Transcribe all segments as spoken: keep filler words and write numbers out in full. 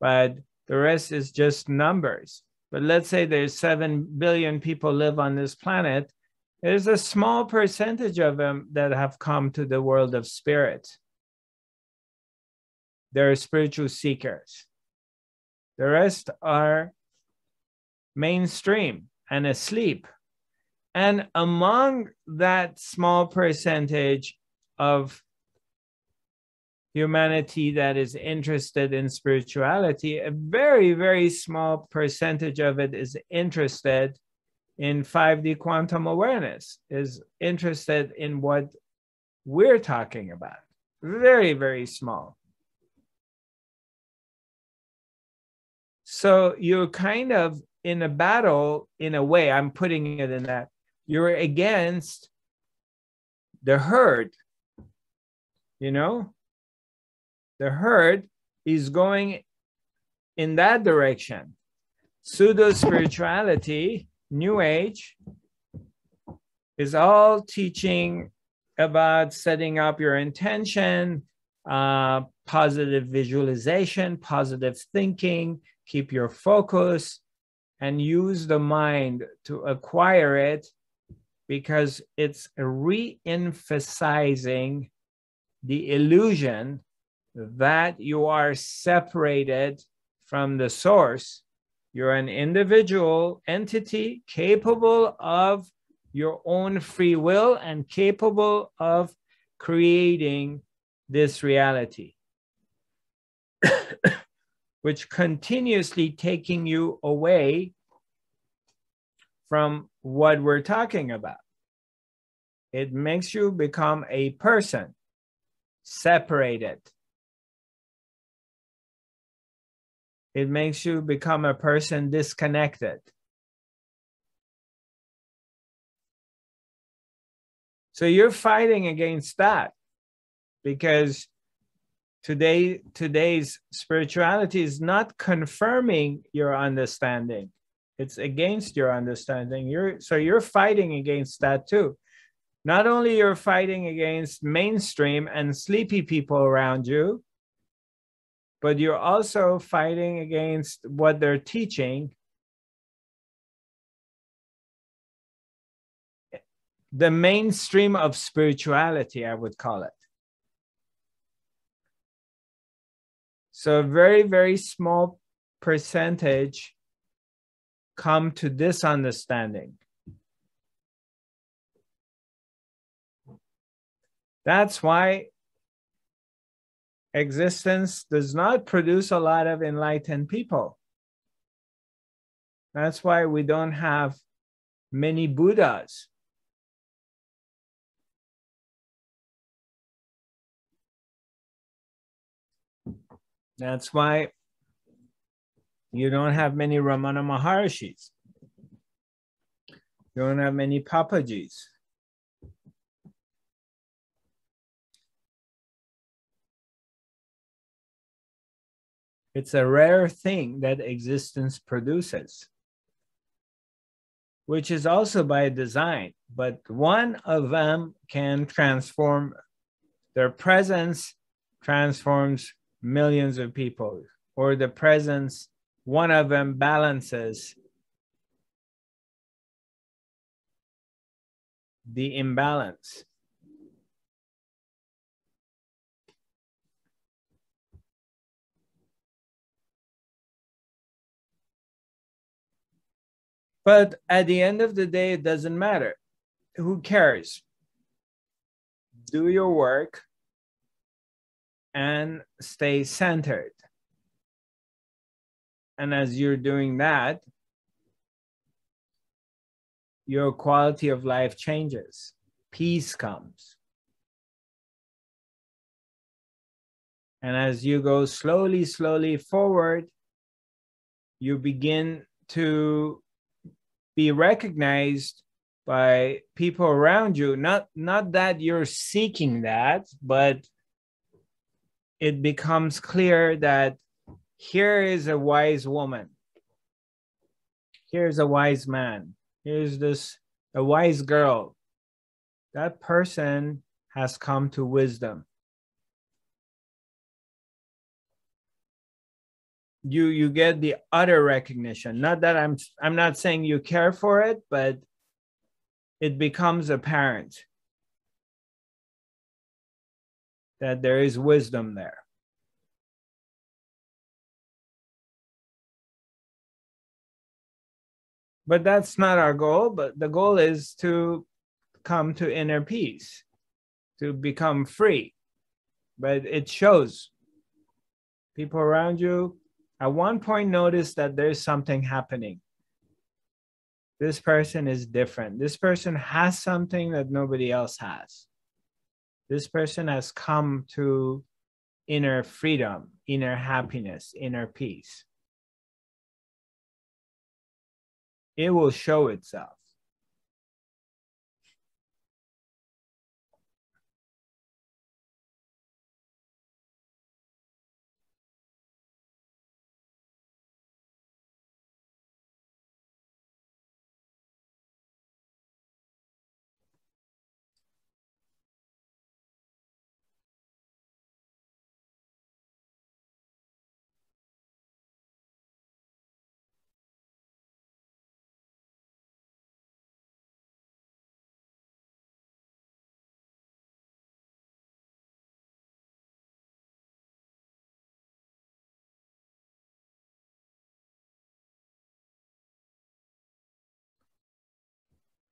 but the rest is just numbers. But let's say there's seven billion people live on this planet. There's a small percentage of them that have come to the world of spirit. They're spiritual seekers. The rest are mainstream and asleep. And among that small percentage of humanity that is interested in spirituality, a very, very small percentage of it is interested in five D quantum awareness, is interested in what we're talking about. Very, very small. So you're kind of in a battle, in a way, I'm putting it in that, you're against the herd, you know? The herd is going in that direction. Pseudo-spirituality, New Age, is all teaching about setting up your intention, uh, positive visualization, positive thinking, keep your focus, and use the mind to acquire it, because it's re-emphasizing the illusion that you are separated from the source. You're an individual entity capable of your own free will and capable of creating this reality, which continuously taking you away from what we're talking about. It makes you become a person, separated. It makes you become a person disconnected. So you're fighting against that, because today, today's spirituality is not confirming your understanding. It's against your understanding. You're, so you're fighting against that too. Not only you're fighting against mainstream and sleepy people around you, but you're also fighting against what they're teaching. The mainstream of spirituality, I would call it. So a very, very small percentage come to this understanding. That's why existence does not produce a lot of enlightened people. That's why we don't have many Buddhas. That's why you don't have many Ramana Maharishis. You don't have many Papajis. It's a rare thing that existence produces, which is also by design, but one of them can transform. Their presence transforms millions of people, or the presence, one of them balances the imbalance. But at the end of the day, it doesn't matter. Who cares? Do your work and stay centered. And as you're doing that, your quality of life changes. Peace comes. And as you go slowly, slowly forward, you begin to be recognized by people around you. Not, not that you're seeking that, but it becomes clear that here is a wise woman. Here's a wise man. Here's this, a wise girl. That person has come to wisdom. you you get the other recognition. Not that I'm I'm not saying you care for it, but it becomes apparent that there is wisdom there. But that's not our goal, but the goal is to come to inner peace, to become free. But it shows people around you at one point notice that there's something happening. This person is different. This person has something that nobody else has. This person has come to inner freedom, inner happiness, inner peace. It will show itself.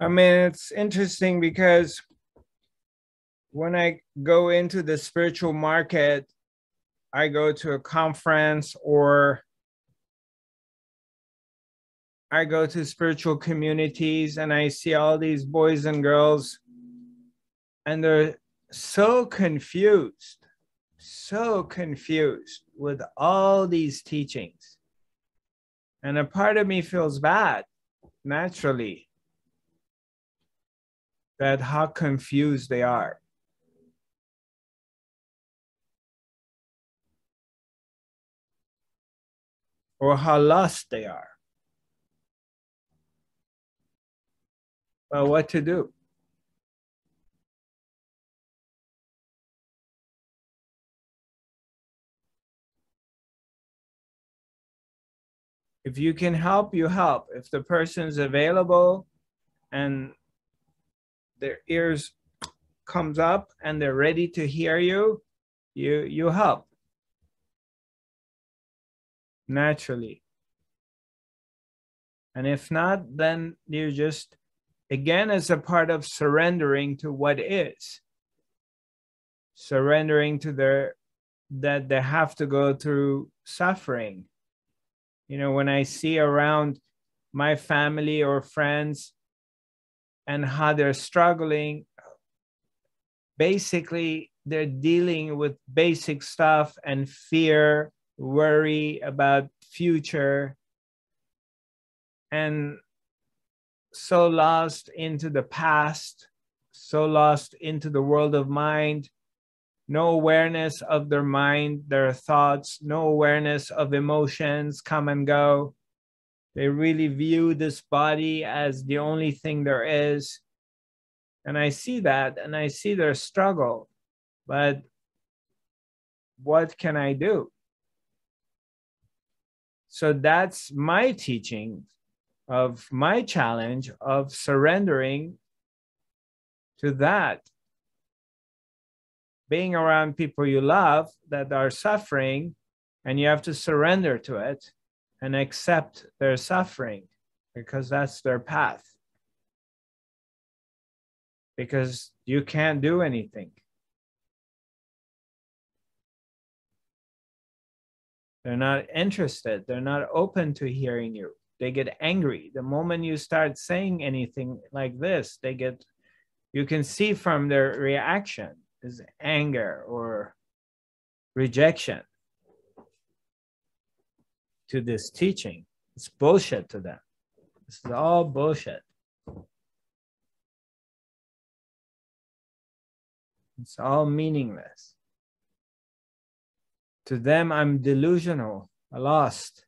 I mean, it's interesting because when I go into the spiritual market, I go to a conference or I go to spiritual communities and I see all these boys and girls and they're so confused, so confused with all these teachings. And a part of me feels bad, naturally, that how confused they are. Or how lost they are. But what to do? If you can help, you help. If the person's available and their ears comes up and they're ready to hear you, you, you help. Naturally. And if not, then you just, again, as a part of surrendering to what is. Surrendering to their, that they have to go through suffering. You know, when I see around my family or friends, and how they're struggling, basically they're dealing with basic stuff and fear, worry about future, and so lost into the past, so lost into the world of mind, no awareness of their mind, their thoughts, no awareness of emotions come and go. They really view this body as the only thing there is. And I see that, and I see their struggle. But what can I do? So that's my teaching of my challenge of surrendering to that. Being around people you love that are suffering, and you have to surrender to it. And accept their suffering, because that's their path. Because you can't do anything. They're not interested. They're not open to hearing you. They get angry. The moment you start saying anything like this, they get, you can see from their reaction is anger or rejection. To this teaching. It's bullshit to them. This is all bullshit. It's all meaningless. To them, I'm delusional, lost.